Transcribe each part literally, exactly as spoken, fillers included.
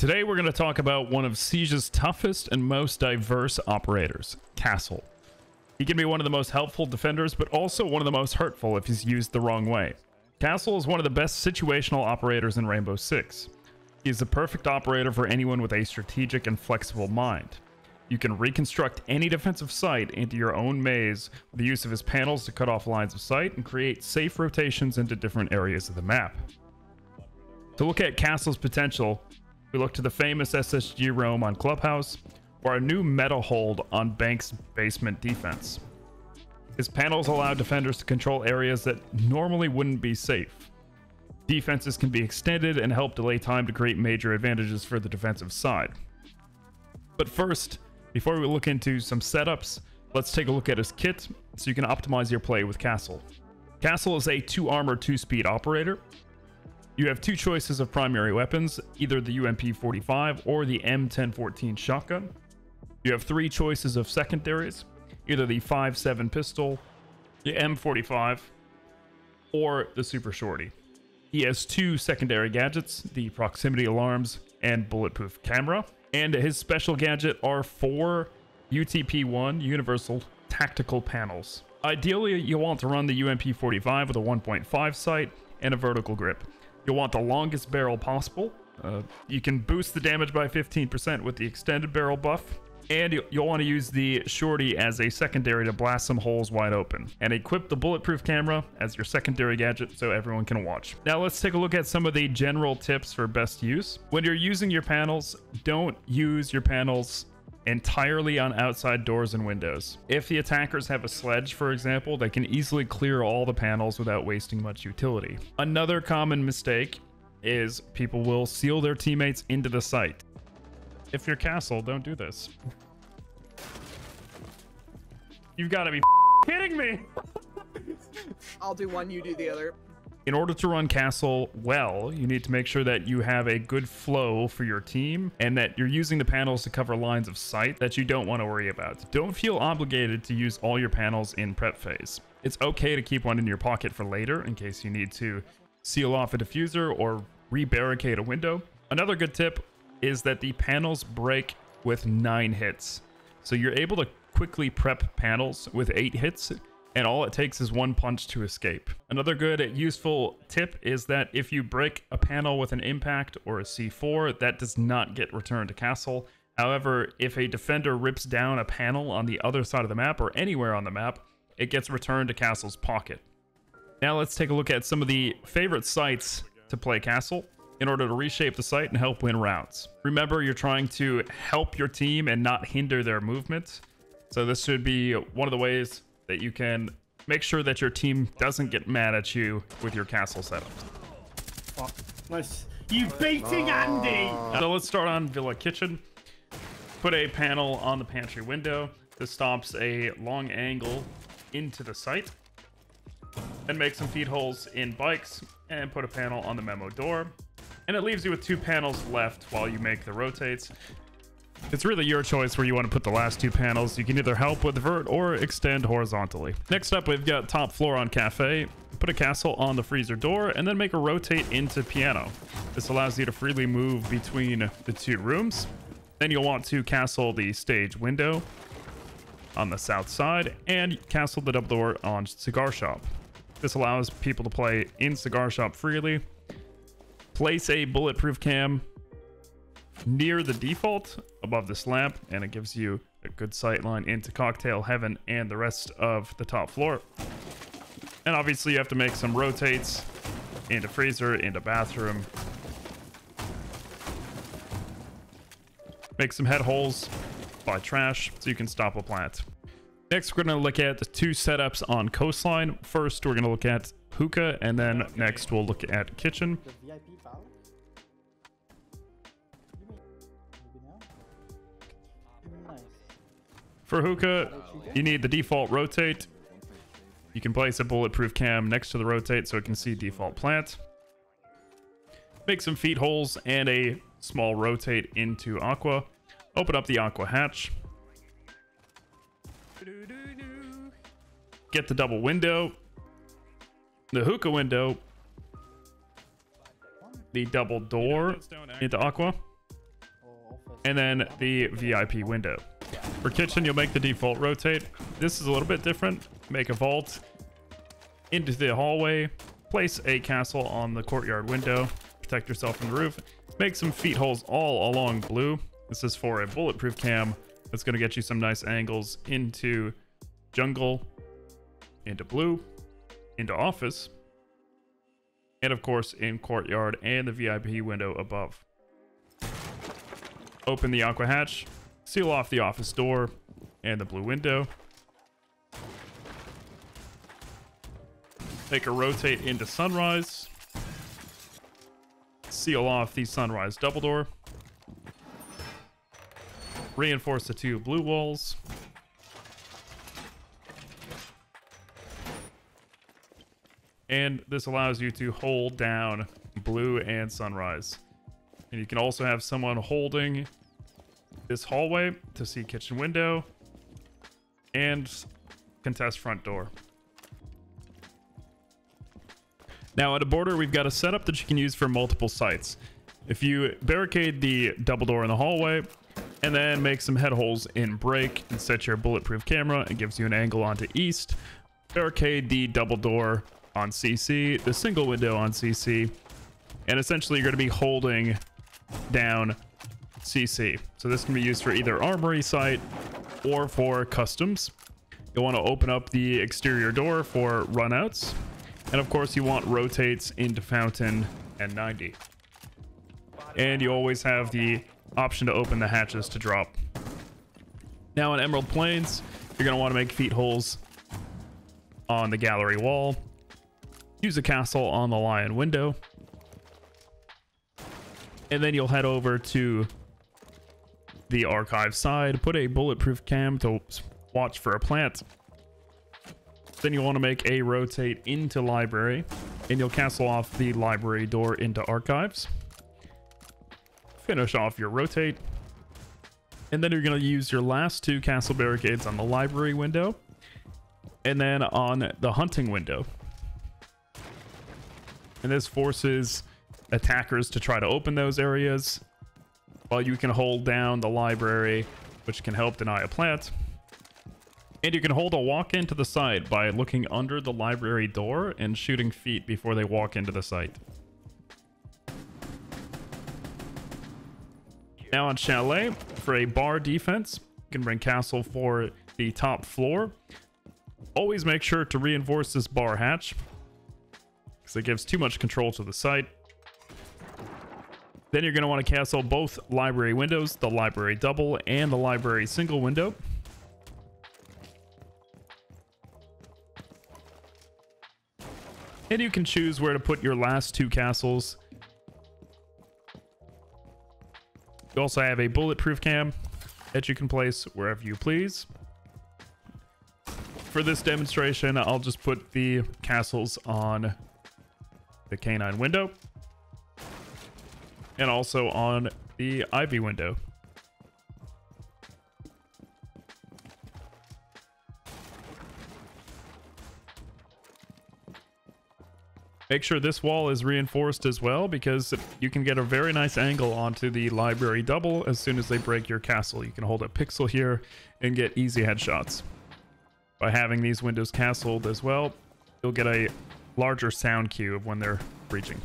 Today we're going to talk about one of Siege's toughest and most diverse operators, Castle. He can be one of the most helpful defenders, but also one of the most hurtful if he's used the wrong way. Castle is one of the best situational operators in Rainbow Six. He is the perfect operator for anyone with a strategic and flexible mind. You can reconstruct any defensive site into your own maze with the use of his panels to cut off lines of sight and create safe rotations into different areas of the map. To look at Castle's potential, we look to the famous S S G roam on Clubhouse or a new meta hold on Banks' basement defense. His panels allow defenders to control areas that normally wouldn't be safe. Defenses can be extended and help delay time to create major advantages for the defensive side. But first, before we look into some setups, let's take a look at his kit so you can optimize your play with Castle. Castle is a two armor, two speed operator. You have two choices of primary weapons, either the U M P forty-five or the M ten fourteen shotgun. You have three choices of secondaries, either the five seven pistol, the M forty-five, or the super shorty. He has two secondary gadgets, the proximity alarms and bulletproof camera, and his special gadget are four U T P one universal tactical panels. Ideally, you'll want to run the U M P forty-five with a one point five sight and a vertical grip. You'll want the longest barrel possible. Uh, you can boost the damage by fifteen percent with the extended barrel buff. And you'll, you'll want to use the shorty as a secondary to blast some holes wide open. And equip the bulletproof camera as your secondary gadget so everyone can watch. Now let's take a look at some of the general tips for best use. When you're using your panels, don't use your panels entirely on outside doors and windows. If the attackers have a sledge, for example, they can easily clear all the panels without wasting much utility. Another common mistake is people will seal their teammates into the site. If you're Castle, don't do this. You've got to be kidding me. I'll do one, you do the other. In order to run Castle well, you need to make sure that you have a good flow for your team and that you're using the panels to cover lines of sight that you don't want to worry about. Don't feel obligated to use all your panels in prep phase. It's okay to keep one in your pocket for later in case you need to seal off a diffuser or rebarricade a window. Another good tip is that the panels break with nine hits. So you're able to quickly prep panels with eight hits, and all it takes is one punch to escape. Another good useful tip is that if you break a panel with an impact or a C four, that does not get returned to Castle. However, if a defender rips down a panel on the other side of the map or anywhere on the map, it gets returned to Castle's pocket. Now let's take a look at some of the favorite sites to play Castle in order to reshape the site and help win rounds. Remember, you're trying to help your team and not hinder their movement. So this should be one of the ways that you can make sure that your team doesn't get mad at you with your Castle setup. Oh, nice. You beating Andy! So let's start on Villa Kitchen. Put a panel on the pantry window. This stops a long angle into the site. Then make some feed holes in bikes and put a panel on the memo door. And it leaves you with two panels left while you make the rotates. It's really your choice where you want to put the last two panels. You can either help with vert or extend horizontally. Next up, we've got top floor on Cafe. Put a Castle on the freezer door and then make a rotate into piano. This allows you to freely move between the two rooms. Then you'll want to Castle the stage window on the south side and Castle the double door on Cigar Shop. This allows people to play in Cigar Shop freely. Place a bulletproof cam near the default above this lamp, and it gives you a good sight line into Cocktail Heaven and the rest of the top floor. And obviously you have to make some rotates into freezer, into bathroom, make some head holes by trash so you can stop a plant. Next, we're going to look at the two setups on Coastline. First, we're going to look at Hookah, and then next we'll look at Kitchen. For Hookah, you need the default rotate. You can place a bulletproof cam next to the rotate so it can see default plant. Make some feed holes and a small rotate into Aqua. Open up the Aqua hatch. Get the double window, the Hookah window, the double door into Aqua. and then the V I P window. For kitchen, you'll make the default rotate. This is a little bit different. Make a vault into the hallway, place a castle on the courtyard window, protect yourself from the roof, make some feet holes all along blue. This is for a bulletproof cam that's going to get you some nice angles into jungle, into blue, into office, and of course in courtyard and the V I P window above. Open the aqua hatch, seal off the office door and the blue window. Make a rotate into sunrise, seal off the sunrise double door, reinforce the two blue walls, and this allows you to hold down blue and sunrise. And you can also have someone holding this hallway to see kitchen window and contest front door. Now at a border, we've got a setup that you can use for multiple sites. If you barricade the double door in the hallway and then make some head holes in break and set your bulletproof camera, it gives you an angle onto east. Barricade the double door on C C, the single window on C C, and essentially you're going to be holding down C C. So this can be used for either armory site or for customs. You'll want to open up the exterior door for runouts, and of course you want rotates into fountain and ninety, and you always have the option to open the hatches to drop. Now in Emerald Plains, you're going to want to make feet holes on the gallery wall, use a castle on the lion window, and then you'll head over to the archive side, put a bulletproof cam to watch for a plant. Then you'll want to make a rotate into library, and you'll castle off the library door into archives. Finish off your rotate, and then you're going to use your last two castle barricades on the library window and then on the hunting window. And this forces attackers to try to open those areas, while you can hold down the library, which can help deny a plant. And you can hold a walk into the site by looking under the library door and shooting feet before they walk into the site. Now on Chalet, for a bar defense, you can bring castle for the top floor. Always make sure to reinforce this bar hatch, because it gives too much control to the site. Then you're going to want to castle both library windows, the library double and the library single window. And you can choose where to put your last two castles. You also have a bulletproof cam that you can place wherever you please. For this demonstration, I'll just put the castles on the canine window and also on the ivy window. Make sure this wall is reinforced as well, because you can get a very nice angle onto the library double as soon as they break your castle. You can hold a pixel here and get easy headshots. By having these windows castled as well, you'll get a larger sound cue of when they're breaching.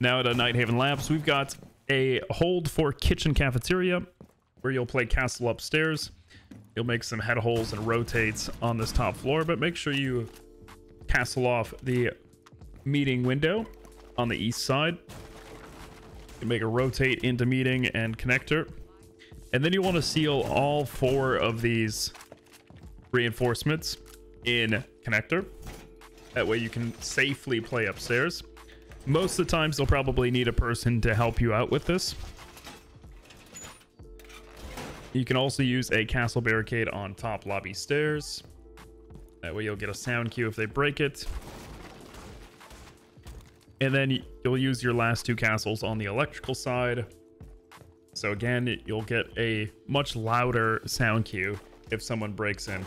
Now at Nighthaven Labs, we've got a hold for kitchen cafeteria where you'll play castle upstairs. You'll make some head holes and rotates on this top floor, but make sure you castle off the meeting window on the east side. You can make a rotate into meeting and connector. And then you want to seal all four of these reinforcements in connector. That way you can safely play upstairs. Most of the times they'll probably need a person to help you out with this. You can also use a castle barricade on top lobby stairs. That way you'll get a sound cue if they break it. And then you'll use your last two castles on the electrical side. So again, you'll get a much louder sound cue if someone breaks in.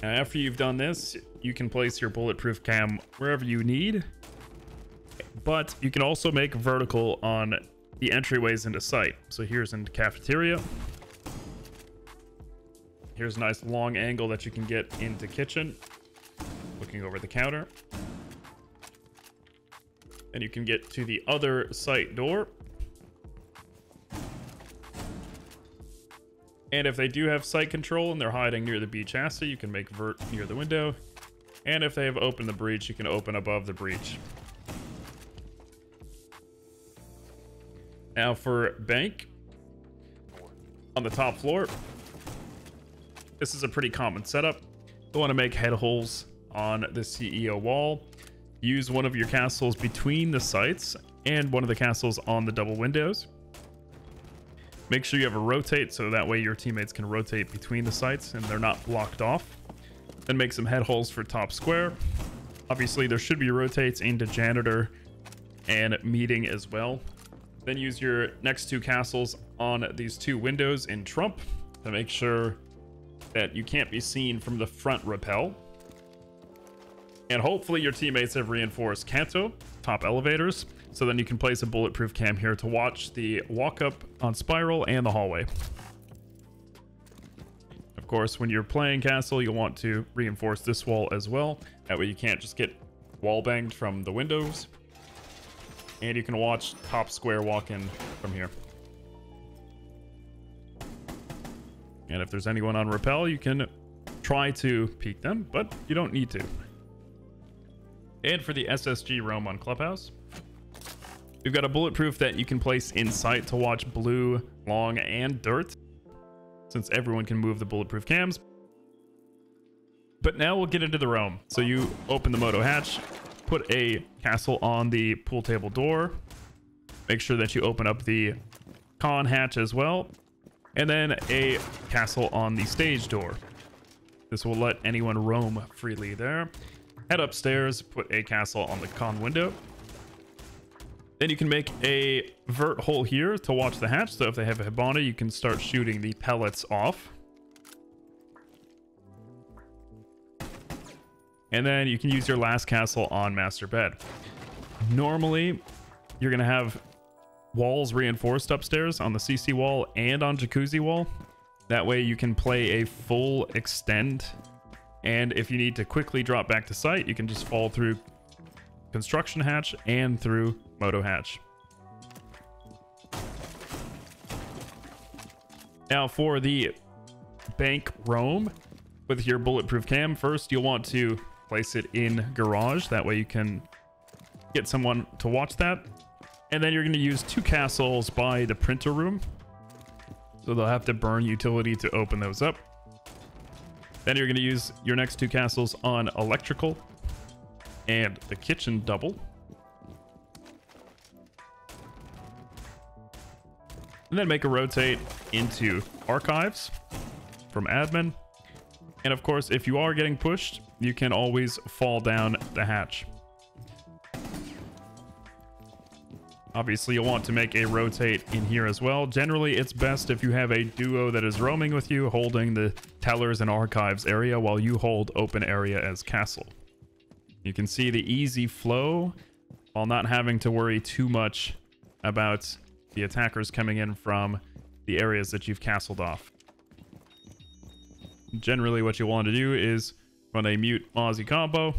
Now, after you've done this, you can place your bulletproof cam wherever you need, but you can also make vertical on the entryways into sight. So here's into cafeteria. Here's a nice long angle that you can get into kitchen, looking over the counter. And you can get to the other site door. And if they do have site control and they're hiding near the B chassis, you can make vert near the window. And if they have opened the breach, you can open above the breach. Now for bank, on the top floor, this is a pretty common setup. You'll want to make head holes on the C E O wall. Use one of your castles between the sites and one of the castles on the double windows. Make sure you have a rotate so that way your teammates can rotate between the sites and they're not blocked off. Then make some head holes for top square. Obviously there should be rotates into janitor and meeting as well. Then use your next two castles on these two windows in Trump to make sure that you can't be seen from the front rappel. And hopefully your teammates have reinforced Kanto, top elevators, so then you can place a bulletproof cam here to watch the walk-up on Spiral and the hallway. Of course, when you're playing Castle, you'll want to reinforce this wall as well. That way you can't just get wall-banged from the windows. And you can watch top square walk in from here. And if there's anyone on rappel, you can try to peek them, but you don't need to. And for the S S G roam on Clubhouse, we've got a bulletproof that you can place in sight to watch blue, long, and dirt, since everyone can move the bulletproof cams. But now we'll get into the roam. So you open the moto hatch, put a castle on the pool table door, make sure that you open up the con hatch as well, and then a castle on the stage door. This will let anyone roam freely there. Head upstairs, put a castle on the con window. Then you can make a vert hole here to watch the hatch. So if they have a Hibana, you can start shooting the pellets off. And then you can use your last castle on master bed. Normally, you're going to have walls reinforced upstairs on the C C wall and on jacuzzi wall. That way you can play a full extend. And if you need to quickly drop back to site, you can just fall through construction hatch and through moto hatch. Now for the bank roam with your bulletproof cam, first you'll want to place it in garage. That way you can get someone to watch that. And then you're going to use two castles by the printer room. So they'll have to burn utility to open those up. Then you're going to use your next two castles on electrical and the kitchen double. And then make a rotate into archives from admin. And of course, if you are getting pushed, you can always fall down the hatch. Obviously, you'll want to make a rotate in here as well. Generally, it's best if you have a duo that is roaming with you, holding the tellers and archives area while you hold open area as castle. You can see the easy flow while not having to worry too much about the attackers coming in from the areas that you've castled off. Generally, what you want to do is run a mute Mozzie combo.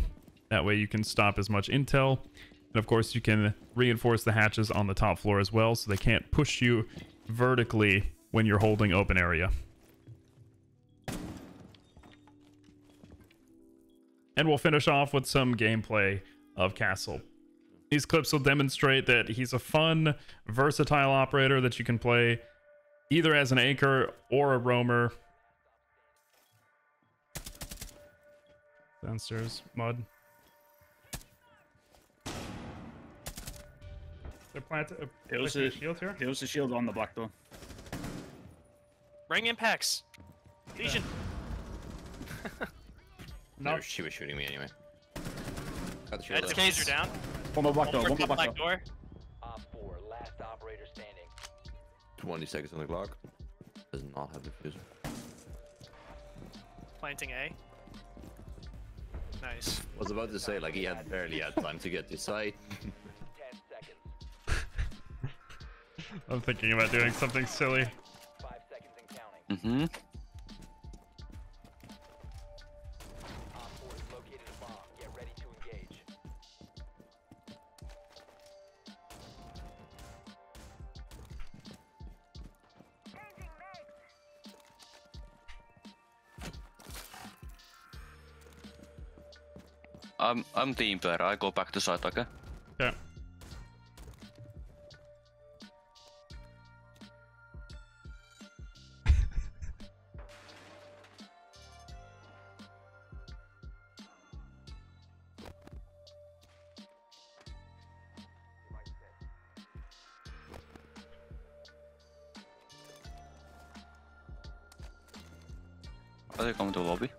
That way you can stop as much intel. And of course, you can reinforce the hatches on the top floor as well, so they can't push you vertically when you're holding open area. And we'll finish off with some gameplay of Castle. These clips will demonstrate that he's a fun, versatile operator that you can play either as an anchor or a roamer. Downstairs, mud. Plant a, there, was a, a shield here. There was a shield on the black door. Bring impacts! Legion! Yeah. No, she was shooting me anyway. Got the shield. That's case you're down. One more black door, one more black door. Op four, last operator standing. twenty seconds on the clock. Does not have the fusion. Planting A. Nice. I was about to say, like, he had barely had time to get to site. I'm thinking about doing something silly. Five seconds and counting. Mm-hmm. I'm I'm team player. I go back to site, okay? Yeah. Are they coming to the lobby?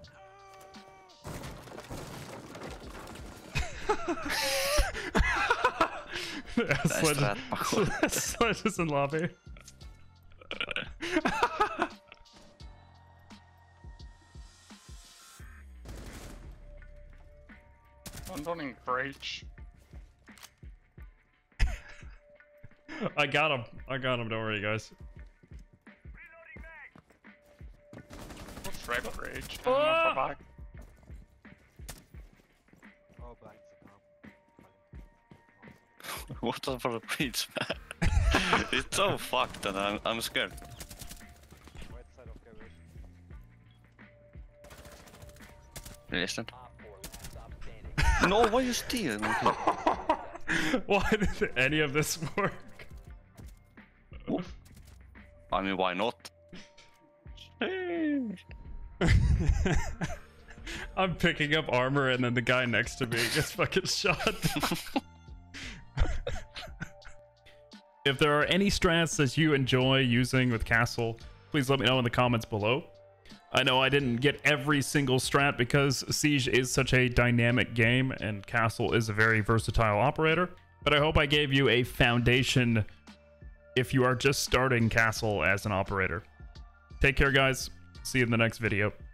Yeah, Sledge, Sledge is in lobby. I'm running breach. I got him. I got him. Don't worry, guys. What's red breach? Oh! What up for the breach, man? It's so fucked and I'm, I'm scared. Right side of garage. Listen. No, why you stealing? Why did any of this work? Oof. I mean, why not? I'm picking up armor and then the guy next to me gets fucking shot. If there are any strats that you enjoy using with Castle, please let me know in the comments below. I know I didn't get every single strat because Siege is such a dynamic game and Castle is a very versatile operator, but I hope I gave you a foundation if you are just starting Castle as an operator. Take care, guys. See you in the next video.